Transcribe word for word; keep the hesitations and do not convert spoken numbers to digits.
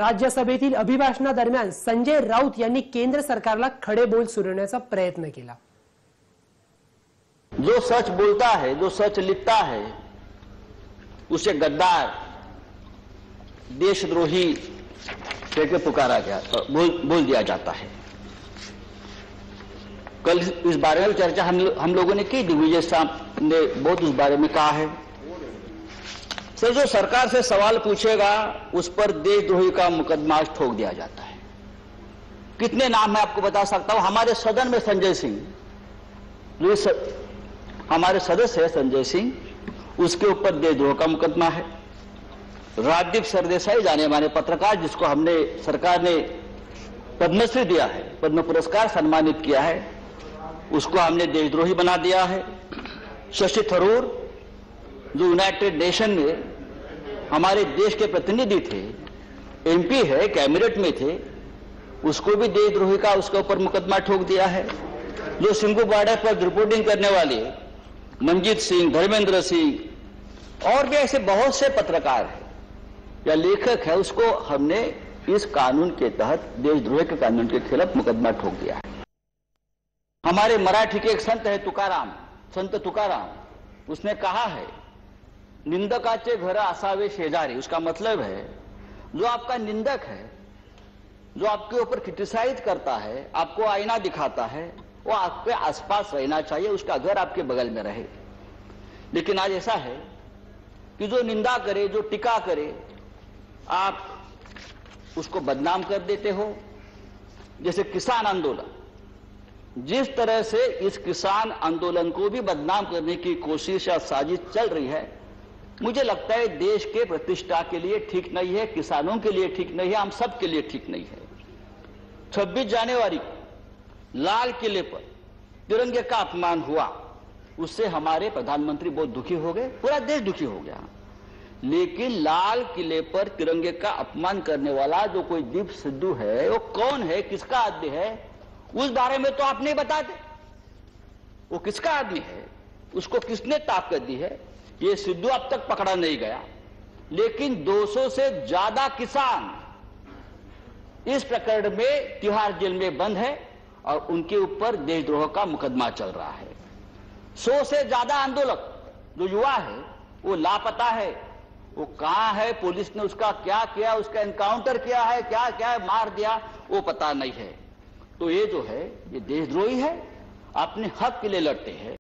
राज्यसभेतील अभिभाषणादरम्यान संजय राऊत यांनी केंद्र सरकारला खडे बोल सुरवण्याचा प्रयत्न केला। जो सच बोलता है, जो सच लिखता है, उसे गद्दार, देशद्रोही कहकर पुकारा गया, बोल बोल दिया जाता है। कल इस बारे में चर्चा हम हम लोगों ने की, दिग्विजय साहब ने बहुत उस बारे में कहा है। सर, जो सरकार से सवाल पूछेगा उस पर देशद्रोही का मुकदमा ठोक दिया जाता है। कितने नाम मैं आपको बता सकता हूं। हमारे सदन में संजय सिंह जो सर, हमारे सदस्य है संजय सिंह, उसके ऊपर देशद्रोह का मुकदमा है। राजदीप सरदेसाई जाने माने पत्रकार, जिसको हमने सरकार ने पद्मश्री दिया है, पद्म पुरस्कार सम्मानित किया है, उसको हमने देशद्रोही बना दिया है। शशि थरूर जो यूनाइटेड नेशन में हमारे देश के प्रतिनिधि थे, एमपी है, कैबिनेट में थे, उसको भी देशद्रोही का उसके ऊपर मुकदमा ठोक दिया है। जो सिंघू बॉर्डर पर रिपोर्टिंग करने वाले मंजीत सिंह, धर्मेंद्र सिंह और भी ऐसे बहुत से पत्रकार हैं या लेखक है, उसको हमने इस कानून के तहत, देशद्रोह के कानून के खिलाफ मुकदमा ठोक दिया है। हमारे मराठी के एक संत है तुकाराम, संत तुकाराम, उसने कहा है निंदकाचे घर असावे शेजारी। उसका मतलब है जो आपका निंदक है, जो आपके ऊपर क्रिटिसाइज करता है, आपको आईना दिखाता है, वो आपके आसपास रहना चाहिए, उसका घर आपके बगल में रहे। लेकिन आज ऐसा है कि जो निंदा करे, जो टीका करे, आप उसको बदनाम कर देते हो। जैसे किसान आंदोलन, जिस तरह से इस किसान आंदोलन को भी बदनाम करने की कोशिश या साजिश चल रही है, मुझे लगता है देश के प्रतिष्ठा के लिए ठीक नहीं है, किसानों के लिए ठीक नहीं है, हम सब के लिए ठीक नहीं है। छब्बीस जनवरी को लाल किले पर तिरंगे का अपमान हुआ, उससे हमारे प्रधानमंत्री बहुत दुखी हो गए, पूरा देश दुखी हो गया। लेकिन लाल किले पर तिरंगे का अपमान करने वाला जो कोई दीप सिद्धू है, वो कौन है, किसका आदमी है, उस बारे में तो आप नहीं बताते। वो किसका आदमी है, उसको किसने ताकत दी है, ये सिद्धू अब तक पकड़ा नहीं गया। लेकिन दो सौ से ज्यादा किसान इस प्रकरण में तिहाड़ जेल में बंद है और उनके ऊपर देशद्रोह का मुकदमा चल रहा है। सौ से ज्यादा आंदोलक जो युवा है वो लापता है, वो कहां है, पुलिस ने उसका क्या किया, उसका एनकाउंटर किया है, क्या क्या है, मार दिया, वो पता नहीं है। तो ये जो है ये देशद्रोही है, अपने हक के लिए लड़ते हैं।